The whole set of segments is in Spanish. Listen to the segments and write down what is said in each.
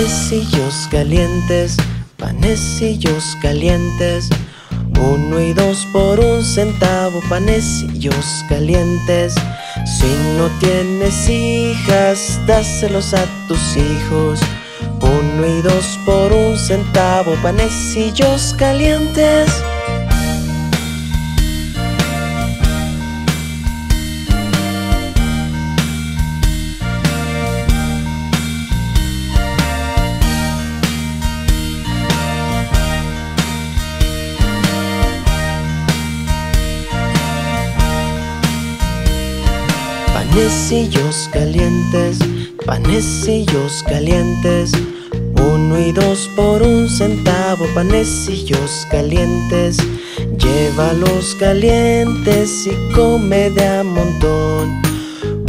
Panecillos calientes, panecillos calientes, 1 y 2 por 1 centavo, panecillos calientes. Si no tienes hijas, dáselos a tus hijos, 1 y 2 por 1 centavo, panecillos calientes. Panecillos calientes, panecillos calientes, 1 y 2 por 1 centavo, panecillos calientes. Llévalos calientes y come de a montón,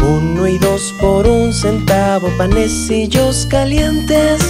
1 y 2 por 1 centavo, panecillos calientes.